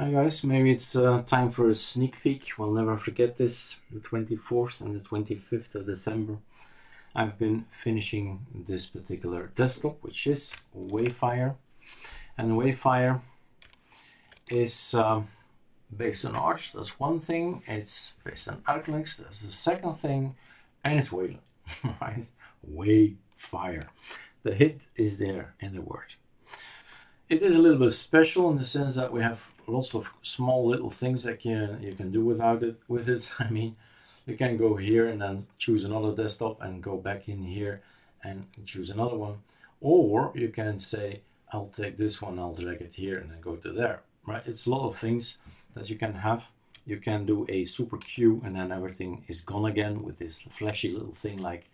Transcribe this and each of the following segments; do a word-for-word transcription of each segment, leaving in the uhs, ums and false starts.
Hi guys, maybe it's uh, time for a sneak peek. We'll never forget this. The twenty-fourth and the twenty-fifth of December, I've been finishing this particular desktop, which is Wayfire. And Wayfire is uh, based on Arch, that's one thing. It's based on ArcoLinux, that's the second thing. And it's Wayland, right? Wayfire. The hit is there in the word. It is a little bit special in the sense that we have lots of small little things that can, you can do without it, with it. I mean, you can go here and then choose another desktop and go back in here and choose another one. Or you can say, I'll take this one, I'll drag it here and then go to there, right? It's a lot of things that you can have. You can do a super queue and then everything is gone again with this flashy little thing like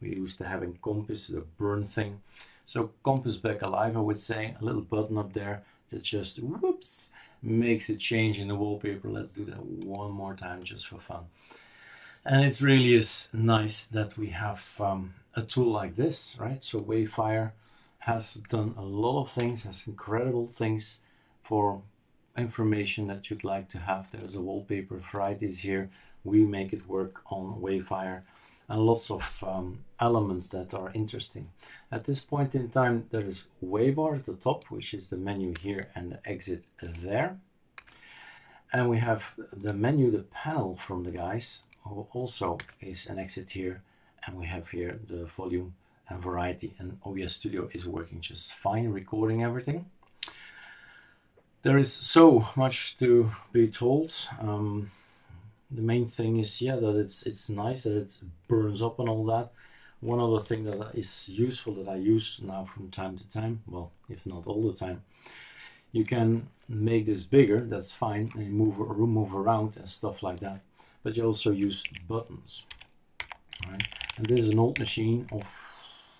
we used to have in Compass, the burn thing. So Compass back alive, I would say. A little button up there that just, whoops, makes a change in the wallpaper. Let's do that one more time just for fun. And it really is nice that we have um, a tool like this, right? So Wayfire has done a lot of things, has incredible things for information that you'd like to have. There's a wallpaper varieties here. We make it work on Wayfire, and lots of um, elements that are interesting. At this point in time, there is Waybar at the top, which is the menu here and the exit there. And we have the menu, the panel from the guys, who also is an exit here. And we have here the volume and variety, and O B S Studio is working just fine, recording everything. There is so much to be told. Um, The main thing is, yeah, that it's it's nice that it burns up and all that. One other thing that is useful that I use now from time to time, well, if not all the time, you can make this bigger, that's fine, and you move, move around and stuff like that. But you also use buttons, right? And this is an old machine of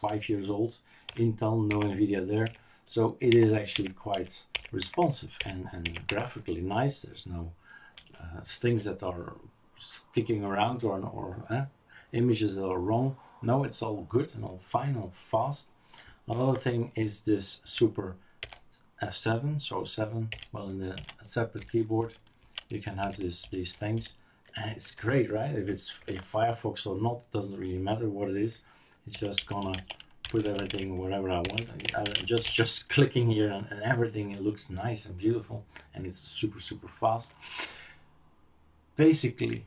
five years old, Intel, no NVIDIA there. So it is actually quite responsive and, and graphically nice. There's no Uh, things that are sticking around or, or eh, images that are wrong. No, it's all good and all fine, all fast. Another thing is this super F seven, so seven, well, in the separate keyboard, you can have this, these things. And it's great, right? If it's a Firefox or not, doesn't really matter what it is. It's just gonna put everything wherever I want. I, I, just, just clicking here and, and everything, it looks nice and beautiful, and it's super, super fast. Basically,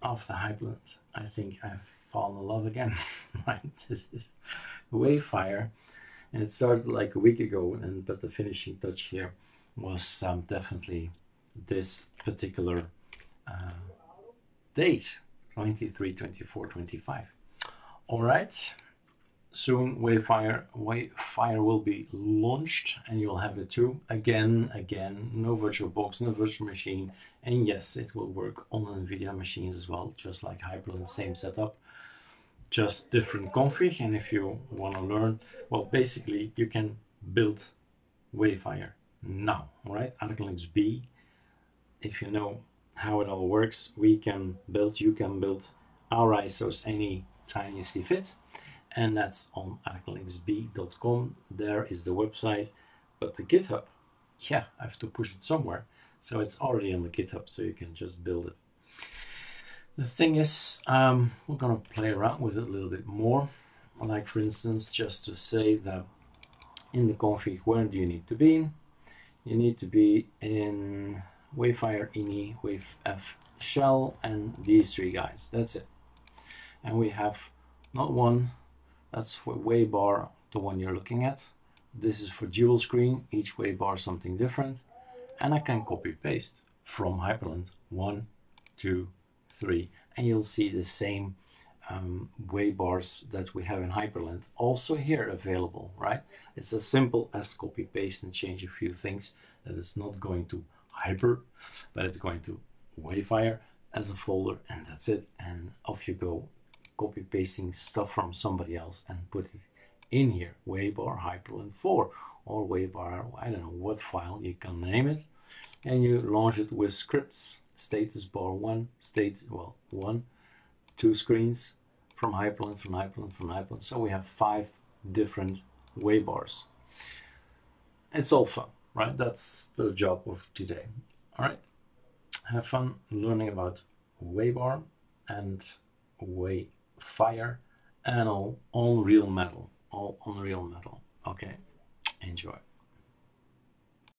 after Hyperland, I think I've fallen in love again. Right? This is Wayfire, and it started like a week ago, and but the finishing touch here was um, definitely this particular uh, date, twenty-three, twenty-four, twenty-five. All right, soon Wayfire, Wayfire will be launched, and you'll have it too. Again, again, no virtual box, no virtual machine, and yes, it will work on NVIDIA machines as well, just like Hyperland, same setup, just different config. And if you want to learn, well, basically you can build Wayfire now, right? ArcoLinux B. If you know how it all works, we can build, you can build our I S Os any time you see fit. And that's on arcolinux b dot com. There is the website, but the GitHub, yeah, I have to push it somewhere. So it's already on the GitHub, so you can just build it. The thing is, um, we're gonna play around with it a little bit more. Like for instance, just to say that in the config, where do you need to be? You need to be in Wayfire ini, wayf shell, and these three guys, that's it. And we have not one, that's for Waybar, the one you're looking at. This is for dual screen, each Waybar something different. And I can copy paste from Hyperland, one, two, three. And you'll see the same um, Waybars that we have in Hyperland also here available, right? It's as simple as copy paste and change a few things. That it's not going to Hyper, but it's going to Wayfire as a folder, and that's it. And off you go, copy pasting stuff from somebody else and put it in here, Waybar Hyperland four, or Waybar, I don't know what file, you can name it, and you launch it with scripts, status bar one, state, well, one, two screens, from Hyperland, from Hyperland, from Hyperland, so we have five different Waybars. It's all fun, right? That's the job of today. All right, have fun learning about Waybar and Wayfire and all on real metal, all on real metal. Okay, enjoy.